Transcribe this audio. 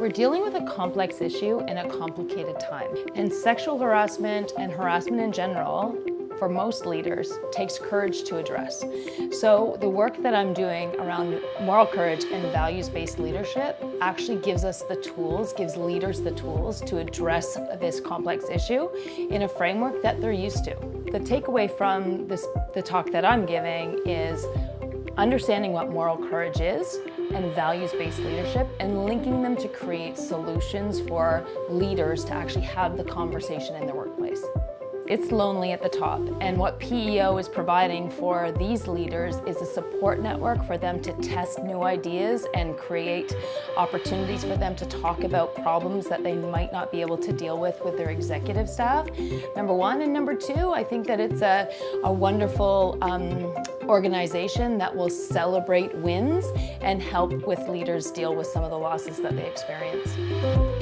We're dealing with a complex issue in a complicated time. And sexual harassment and harassment in general, for most leaders, takes courage to address. So the work that I'm doing around moral courage and values-based leadership actually gives us the tools, gives leaders the tools to address this complex issue in a framework that they're used to. The takeaway from the talk that I'm giving is understanding what moral courage is and values-based leadership and linking them to create solutions for leaders to actually have the conversation in their workplace. It's lonely at the top, and what PEO is providing for these leaders is a support network for them to test new ideas and create opportunities for them to talk about problems that they might not be able to deal with their executive staff, number one. And number two, I think that it's a wonderful organization that will celebrate wins and help with leaders deal with some of the losses that they experience.